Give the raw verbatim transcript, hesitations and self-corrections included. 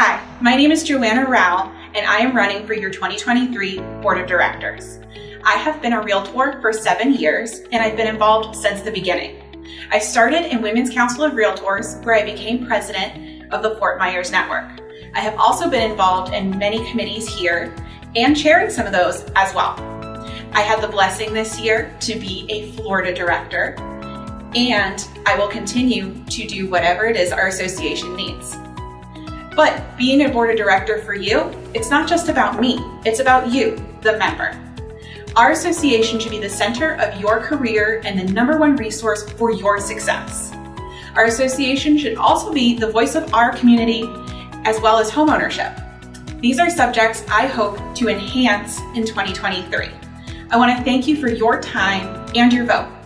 Hi, my name is Joanna Rowell, and I am running for your twenty twenty-three Board of Directors. I have been a Realtor for seven years, and I've been involved since the beginning. I started in Women's Council of Realtors, where I became president of the Fort Myers Network. I have also been involved in many committees here and chairing some of those as well. I had the blessing this year to be a Florida Director, and I will continue to do whatever it is our association needs. But being a Board of Director for you, it's not just about me, it's about you, the member. Our association should be the center of your career and the number one resource for your success. Our association should also be the voice of our community as well as homeownership. These are subjects I hope to enhance in twenty twenty-three. I want to thank you for your time and your vote.